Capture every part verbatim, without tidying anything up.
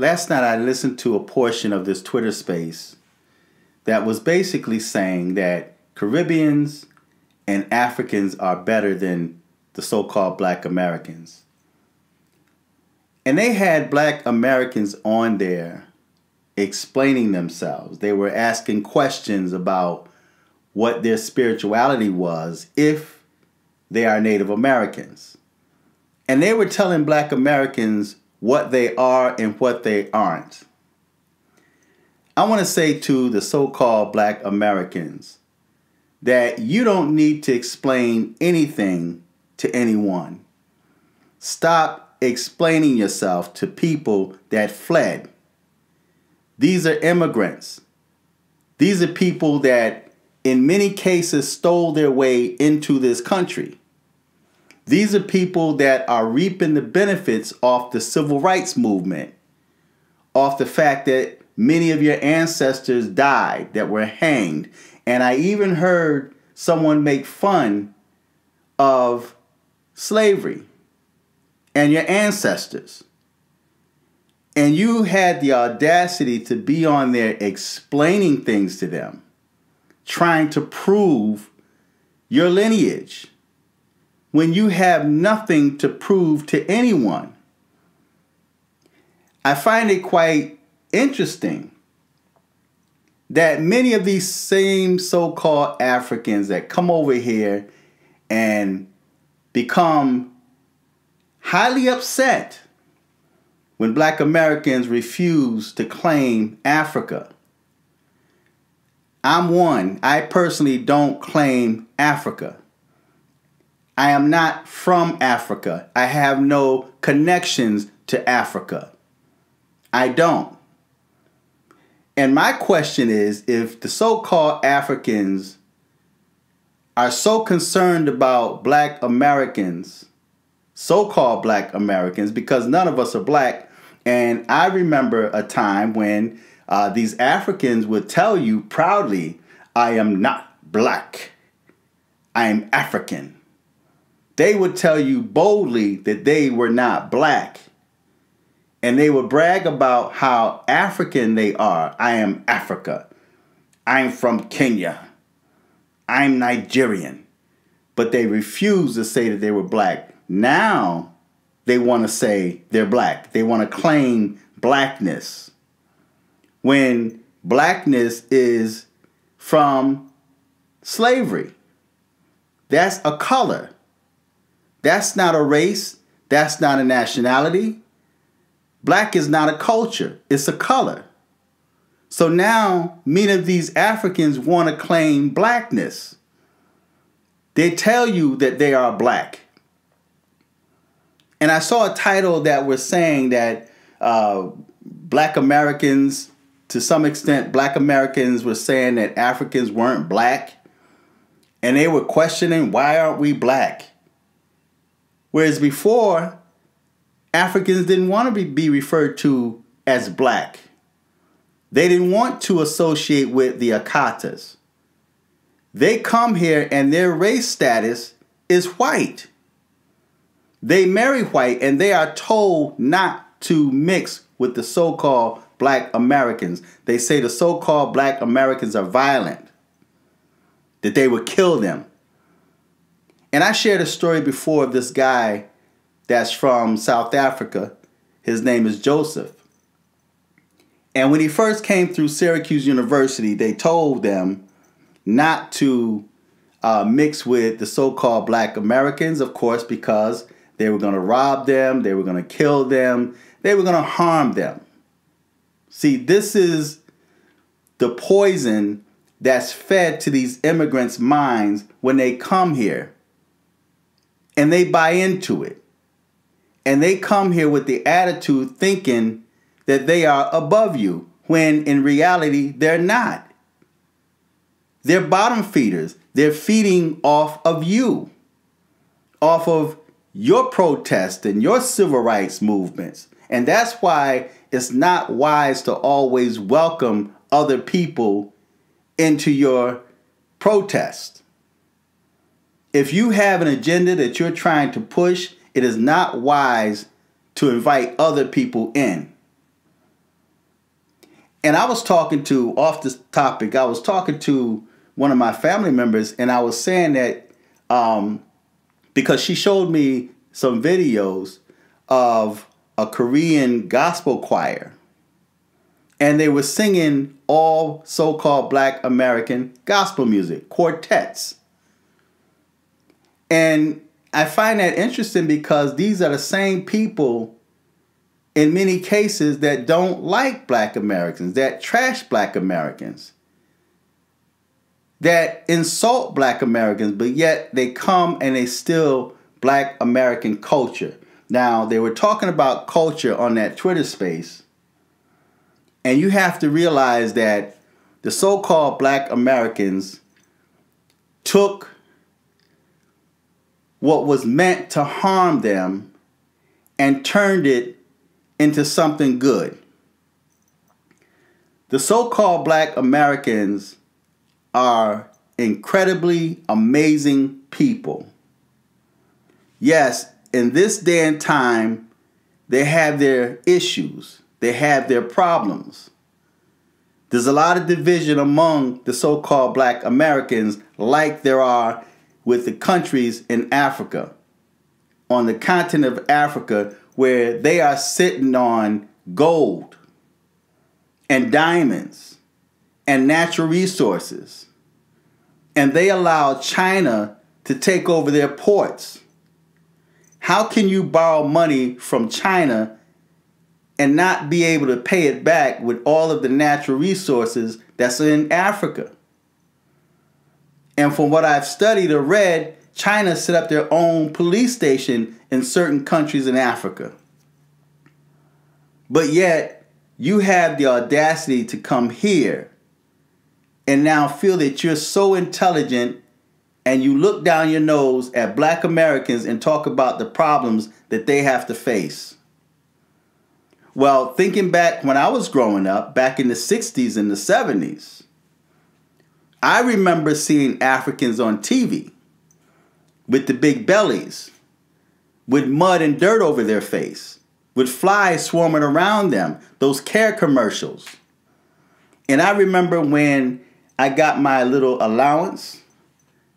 Last night I listened to a portion of this Twitter space that was basically saying that Caribbeans and Africans are better than the so-called Black Americans. And they had Black Americans on there explaining themselves. They were asking questions about what their spirituality was if they are Native Americans. And they were telling Black Americans what they are and what they aren't. I want to say to the so-called Black Americans that you don't need to explain anything to anyone. Stop explaining yourself to people that fled. These are immigrants. These are people that in many cases stole their way into this country. These are people that are reaping the benefits off the civil rights movement, off the fact that many of your ancestors died, that were hanged. And I even heard someone make fun of slavery and your ancestors. And you had the audacity to be on there explaining things to them, trying to prove your lineage, when you have nothing to prove to anyone. I find it quite interesting that many of these same so-called Africans that come over here and become highly upset when Black Americans refuse to claim Africa. I'm one. I personally don't claim Africa. I am not from Africa. I have no connections to Africa. I don't. And my question is, if the so-called Africans are so concerned about Black Americans, so-called Black Americans, because none of us are black, and I remember a time when uh, these Africans would tell you proudly, I am not black, I am African. They would tell you boldly that they were not black. And they would brag about how African they are. I am Africa. I'm from Kenya. I'm Nigerian. But they refused to say that they were black. Now they want to say they're black. They want to claim blackness, when blackness is from slavery. That's a color. That's not a race. That's not a nationality. Black is not a culture. It's a color. So now many of these Africans want to claim blackness. They tell you that they are black. And I saw a title that was saying that uh, Black Americans, to some extent, Black Americans were saying that Africans weren't black. And they were questioning, why aren't we black? Whereas before, Africans didn't want to be referred to as black. They didn't want to associate with the Akatas. They come here and their race status is white. They marry white and they are told not to mix with the so-called Black Americans. They say the so-called Black Americans are violent, that they would kill them. And I shared a story before of this guy that's from South Africa. His name is Joseph. And when he first came through Syracuse University, they told them not to uh, mix with the so-called Black Americans, of course, because they were going to rob them, they were going to kill them, they were going to harm them. See, this is the poison that's fed to these immigrants' minds when they come here. And they buy into it. And they come here with the attitude thinking that they are above you, when in reality, they're not. They're bottom feeders. They're feeding off of you, off of your protest and your civil rights movements. And that's why it's not wise to always welcome other people into your protest. If you have an agenda that you're trying to push, it is not wise to invite other people in. And I was talking to, off this topic, I was talking to one of my family members, and I was saying that um, because she showed me some videos of a Korean gospel choir, and they were singing all so-called Black American gospel music, quartets. And I find that interesting because these are the same people in many cases that don't like Black Americans, that trash Black Americans, that insult Black Americans, but yet they come and they steal Black American culture. Now, they were talking about culture on that Twitter space, and you have to realize that the so-called Black Americans took what was meant to harm them and turned it into something good. The so-called Black Americans are incredibly amazing people. Yes, in this day and time, they have their issues. They have their problems. There's a lot of division among the so-called Black Americans, like there are with the countries in Africa, on the continent of Africa, where they are sitting on gold and diamonds and natural resources. And they allow China to take over their ports. How can you borrow money from China and not be able to pay it back with all of the natural resources that's in Africa? And from what I've studied or read, China set up their own police station in certain countries in Africa. But yet, you have the audacity to come here and now feel that you're so intelligent, and you look down your nose at Black Americans and talk about the problems that they have to face. Well, thinking back when I was growing up, back in the sixties and the seventies, I remember seeing Africans on T V with the big bellies, with mud and dirt over their face, with flies swarming around them, those care commercials. And I remember when I got my little allowance,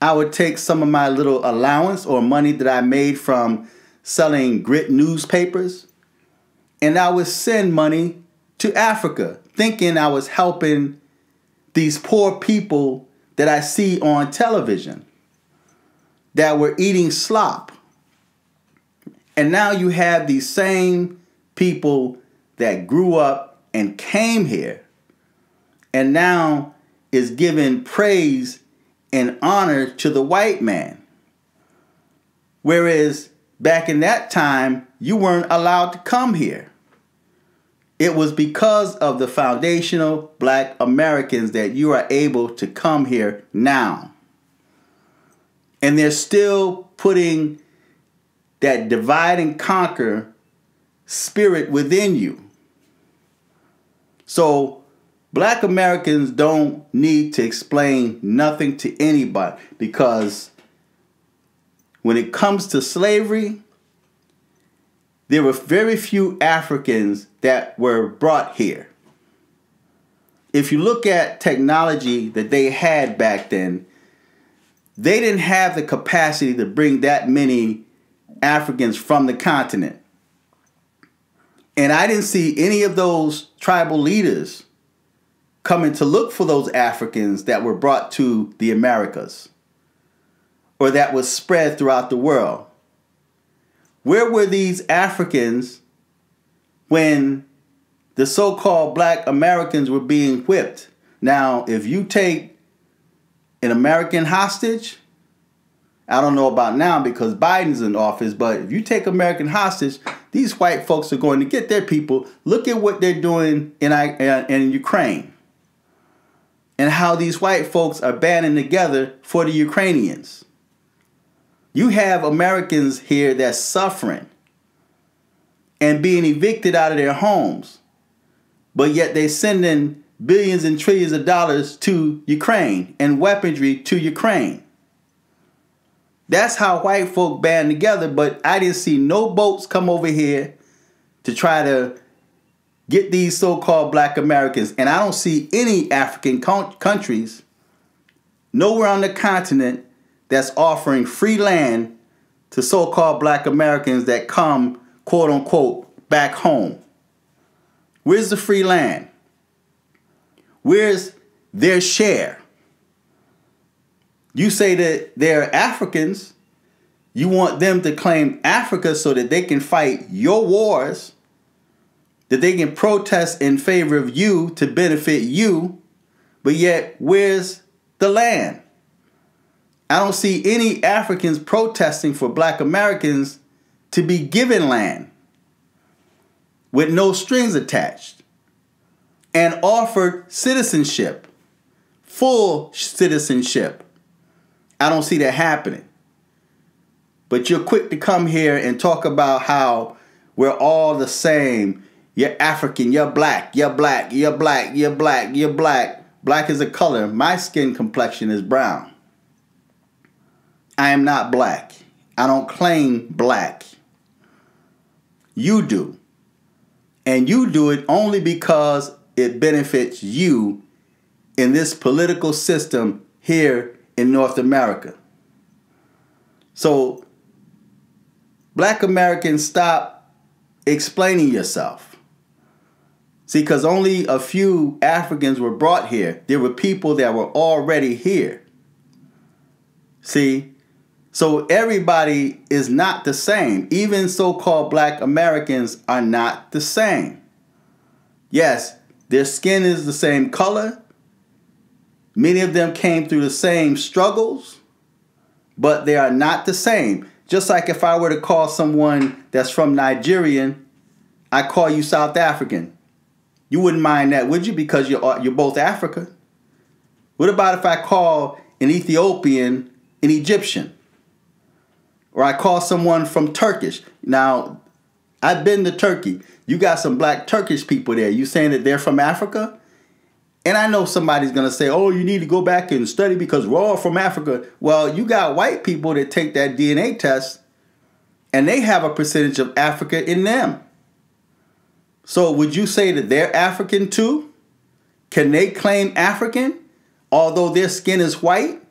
I would take some of my little allowance or money that I made from selling grit newspapers, and I would send money to Africa, thinking I was helping these poor people that I see on television that were eating slop. And now you have these same people that grew up and came here and now is giving praise and honor to the white man. Whereas back in that time, you weren't allowed to come here. It was because of the foundational Black Americans that you are able to come here now. And they're still putting that divide and conquer spirit within you. So Black Americans don't need to explain nothing to anybody, because when it comes to slavery, there were very few Africans that were brought here. If you look at technology that they had back then, they didn't have the capacity to bring that many Africans from the continent. And I didn't see any of those tribal leaders coming to look for those Africans that were brought to the Americas or that was spread throughout the world. Where were these Africans when the so-called Black Americans were being whipped? Now, if you take an American hostage, I don't know about now because Biden's in office, but if you take American hostage, these white folks are going to get their people. Look at what they're doing in, in Ukraine and how these white folks are banding together for the Ukrainians. You have Americans here that's suffering and being evicted out of their homes, but yet they sending billions and trillions of dollars to Ukraine and weaponry to Ukraine. That's how white folk band together, but I didn't see no boats come over here to try to get these so-called black Americans, and I don't see any African countries nowhere on the continent that's offering free land to so-called black Americans that come, quote unquote, back home. Where's the free land? Where's their share? You say that they're Africans. You want them to claim Africa so that they can fight your wars, that they can protest in favor of you to benefit you, but yet where's the land? I don't see any Africans protesting for black Americans to be given land with no strings attached and offered citizenship, full citizenship. I don't see that happening. But you're quick to come here and talk about how we're all the same. You're African, you're black, you're black, you're black, you're black, you're black. Black is a color. My skin complexion is brown. I am not black. I don't claim black. You do. And you do it only because it benefits you in this political system here in North America. So, black Americans, stop explaining yourself. See, because only a few Africans were brought here. There were people that were already here. See, so everybody is not the same. Even so-called black Americans are not the same. Yes, their skin is the same color. Many of them came through the same struggles, but they are not the same. Just like if I were to call someone that's from Nigerian, I call you South African. You wouldn't mind that, would you? Because you're, you're both Africa. What about if I call an Ethiopian an Egyptian? Or I call someone from Turkish. Now, I've been to Turkey. You got some black Turkish people there. You saying that they're from Africa? And I know somebody's going to say, oh, you need to go back and study because we're all from Africa. Well, you got white people that take that D N A test and they have a percentage of Africa in them. So would you say that they're African too? Can they claim African, although their skin is white,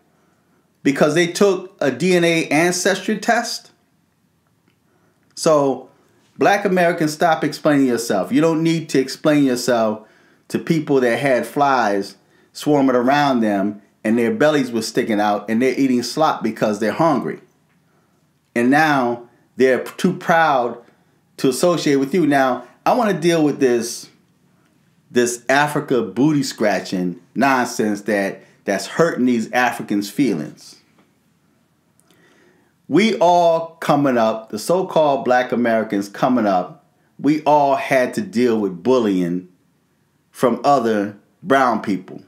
because they took a D N A ancestry test? So black Americans, stop explaining yourself. You don't need to explain yourself to people that had flies swarming around them and their bellies were sticking out and they're eating slop because they're hungry. And now they're too proud to associate with you. Now, I want to deal with this, this Africa booty scratching nonsense that, that's hurting these Africans' feelings. We all coming up, the so-called black Americans coming up, we all had to deal with bullying from other brown people.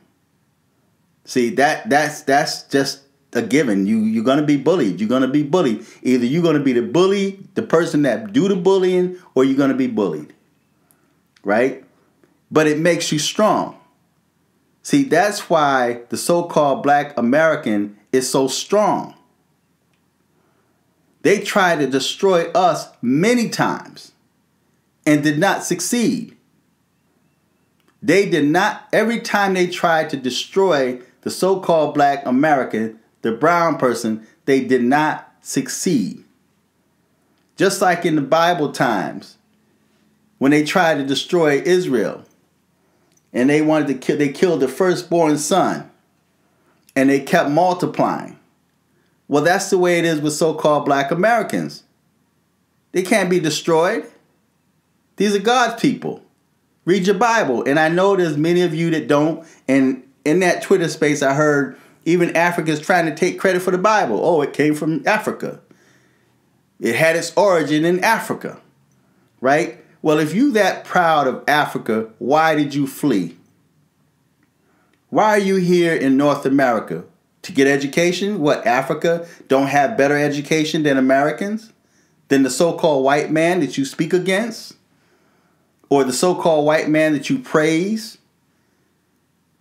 See, that that's that's just a given. You, you're going to be bullied. You're going to be bullied. Either you're going to be the bully, the person that do the bullying, or you're going to be bullied. Right? But it makes you strong. See, that's why the so-called black American is so strong. They tried to destroy us many times and did not succeed. They did not, every time they tried to destroy the so-called black American, the brown person, they did not succeed. Just like in the Bible times, when they tried to destroy Israel and they wanted to kill, they killed the firstborn son and they kept multiplying. Well, that's the way it is with so-called black Americans. They can't be destroyed. These are God's people. Read your Bible. And I know there's many of you that don't. And in that Twitter space, I heard even Africans trying to take credit for the Bible. Oh, it came from Africa. It had its origin in Africa, right? Well, if you that proud of Africa, why did you flee? Why are you here in North America? To get education? What, Africa don't have better education than Americans? Than the so-called white man that you speak against? Or the so-called white man that you praise?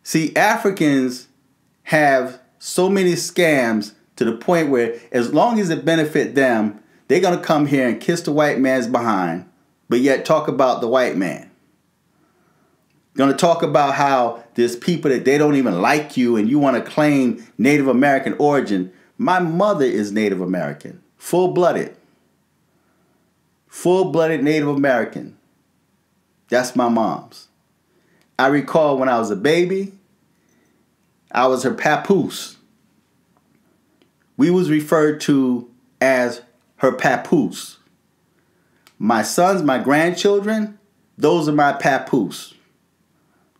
See, Africans have so many scams to the point where as long as it benefits them, they're going to come here and kiss the white man's behind. But yet talk about the white man. Going to talk about how there's people that they don't even like you and you want to claim Native American origin. My mother is Native American, full-blooded, full-blooded Native American. That's my mom's. I recall when I was a baby, I was her papoose. We was referred to as her papoose. My sons, my grandchildren, those are my papoose.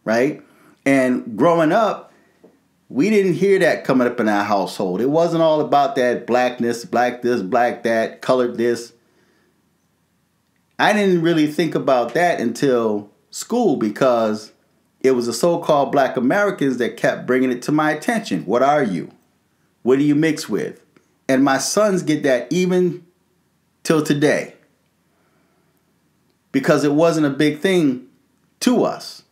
Right? And growing up, we didn't hear that coming up in our household. It wasn't all about that blackness, black this, black that, colored this. I didn't really think about that until school, because it was the so-called black Americans that kept bringing it to my attention. What are you? What do you mix with? And my sons get that even till today, because it wasn't a big thing to us.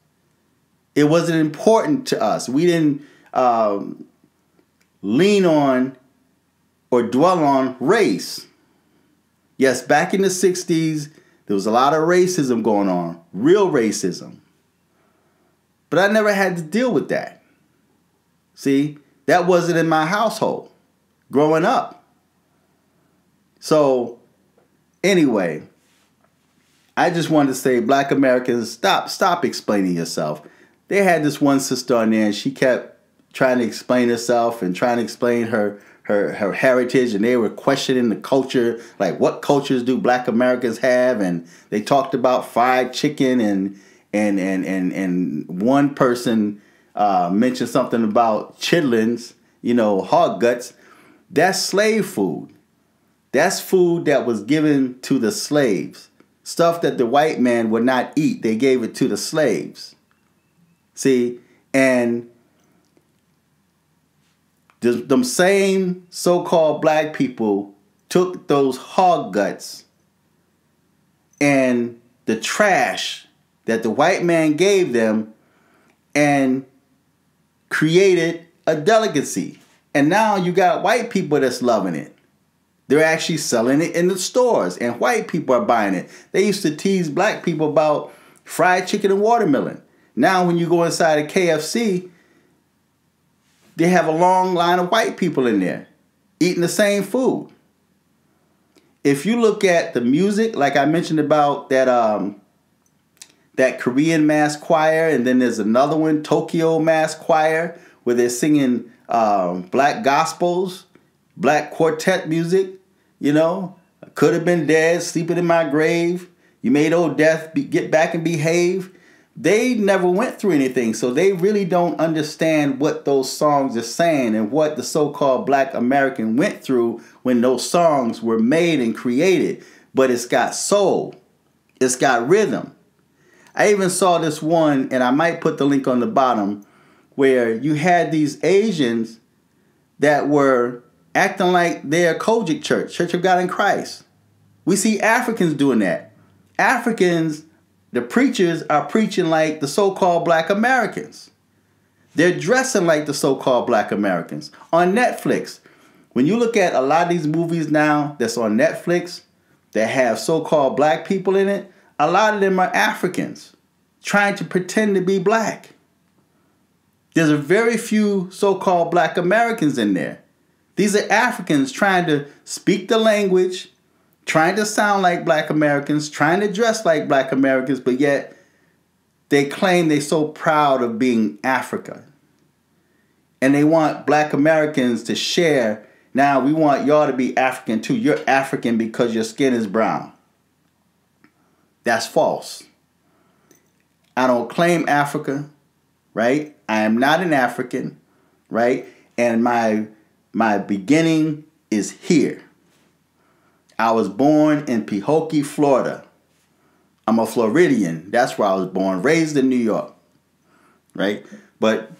It wasn't important to us. We didn't um, lean on or dwell on race. Yes, back in the sixties, there was a lot of racism going on, real racism. But I never had to deal with that. See, that wasn't in my household growing up. So anyway, I just wanted to say, black Americans, stop, stop explaining yourself. They had this one sister on there, and she kept trying to explain herself and trying to explain her, her, her heritage, and they were questioning the culture, like what cultures do black Americans have, and they talked about fried chicken, and and and and, and one person uh, mentioned something about chitlins, you know, hog guts. That's slave food. That's food that was given to the slaves. Stuff that the white man would not eat, they gave it to the slaves. See, and th them same so-called black people took those hog guts and the trash that the white man gave them and created a delicacy. And now you got white people that's loving it. They're actually selling it in the stores, and white people are buying it. They used to tease black people about fried chicken and watermelon. Now when you go inside a K F C, they have a long line of white people in there eating the same food. If you look at the music, like I mentioned about that um, that Korean mass choir, and then there's another one, Tokyo mass choir, where they're singing um, black gospels, black quartet music, you know, I could have been dead, sleeping in my grave. You made old death be, get back and behave. They never went through anything, so they really don't understand what those songs are saying and what the so-called black American went through when those songs were made and created. But it's got soul. It's got rhythm. I even saw this one, and I might put the link on the bottom, where you had these Asians that were acting like they're Kojic Church, Church of God in Christ. We see Africans doing that. Africans... The preachers are preaching like the so-called black Americans. They're dressing like the so-called black Americans. On Netflix, when you look at a lot of these movies now that's on Netflix that have so-called black people in it, a lot of them are Africans trying to pretend to be black. There's a very few so-called black Americans in there. These are Africans trying to speak the language, trying to sound like black Americans, trying to dress like black Americans, but yet they claim they're so proud of being Africa. And they want black Americans to share. Now, we want y'all to be African too. You're African because your skin is brown. That's false. I don't claim Africa, right? I am not an African, right? And my, my beginning is here. I was born in Pehokee, Florida. I'm a Floridian. That's where I was born, raised in New York, right? But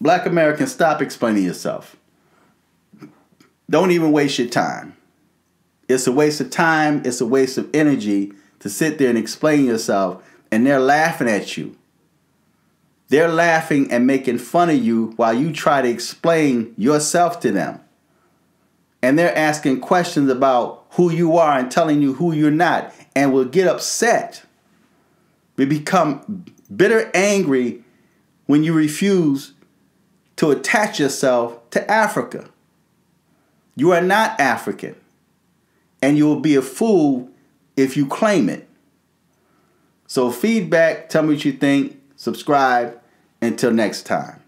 black Americans, stop explaining yourself. Don't even waste your time. It's a waste of time. It's a waste of energy to sit there and explain yourself, and they're laughing at you. They're laughing and making fun of you while you try to explain yourself to them. And they're asking questions about who you are and telling you who you're not, and will get upset. We become bitter angry when you refuse to attach yourself to Africa. You are not African, and you will be a fool if you claim it. So feedback, tell me what you think, subscribe. Until next time,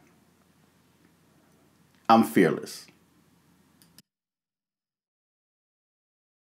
I'm fearless.